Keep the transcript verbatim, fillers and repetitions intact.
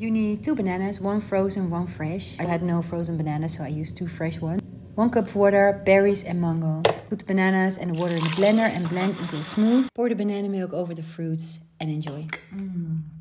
You need two bananas, one frozen, one fresh. I had no frozen bananas, so I used two fresh ones. One cup of water, berries and mango. Put the bananas and the water in the blender and blend until smooth. Pour the banana milk over the fruits and enjoy. Mm.